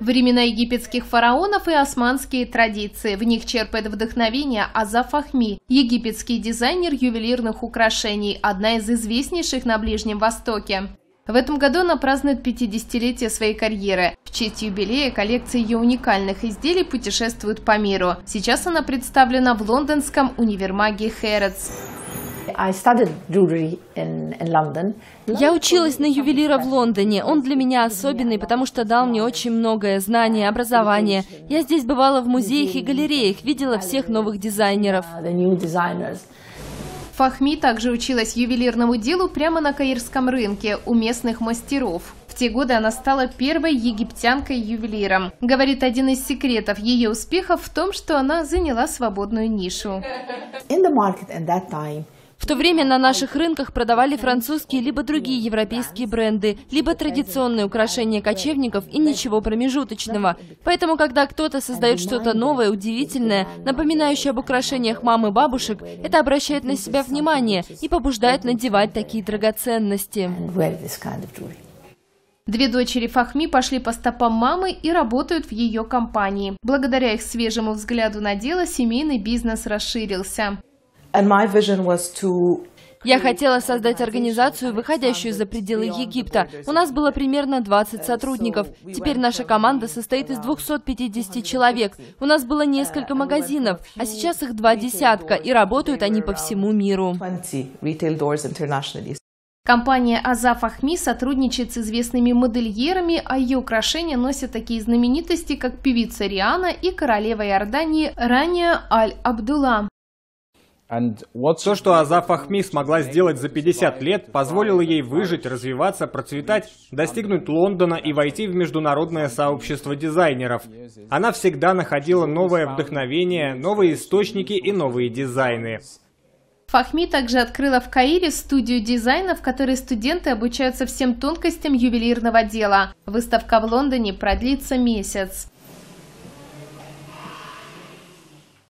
Времена египетских фараонов и османские традиции. В них черпает вдохновение Азза Фахми, египетский дизайнер ювелирных украшений, одна из известнейших на Ближнем Востоке. В этом году она празднует 50-летие своей карьеры. В честь юбилея коллекция ее уникальных изделий путешествует по миру. Сейчас она представлена в лондонском универмаге Херродс. Я училась на ювелира в Лондоне. Он для меня особенный, потому что дал мне очень многое, знания, образование. Я здесь бывала в музеях и галереях, видела всех новых дизайнеров. Фахми также училась ювелирному делу прямо на каирском рынке у местных мастеров. В те годы она стала первой египтянкой-ювелиром. Говорит, один из секретов ее успехов в том, что она заняла свободную нишу. В то время на наших рынках продавали французские либо другие европейские бренды, либо традиционные украшения кочевников и ничего промежуточного. Поэтому, когда кто-то создает что-то новое, удивительное, напоминающее об украшениях мам и бабушек, это обращает на себя внимание и побуждает надевать такие драгоценности. Две дочери Фахми пошли по стопам мамы и работают в ее компании. Благодаря их свежему взгляду на дело семейный бизнес расширился. Я хотела создать организацию, выходящую за пределы Египта. У нас было примерно 20 сотрудников. Теперь наша команда состоит из 250 человек. У нас было несколько магазинов, а сейчас их 2 десятка, и работают они по всему миру. Компания Азза Фахми сотрудничает с известными модельерами, а ее украшения носят такие знаменитости, как певица Риана и королева Иордании Рания Аль-Абдулла. То, что Азза Фахми смогла сделать за 50 лет, позволило ей выжить, развиваться, процветать, достигнуть Лондона и войти в международное сообщество дизайнеров. Она всегда находила новое вдохновение, новые источники и новые дизайны. Фахми также открыла в Каире студию дизайна, в которой студенты обучаются всем тонкостям ювелирного дела. Выставка в Лондоне продлится месяц.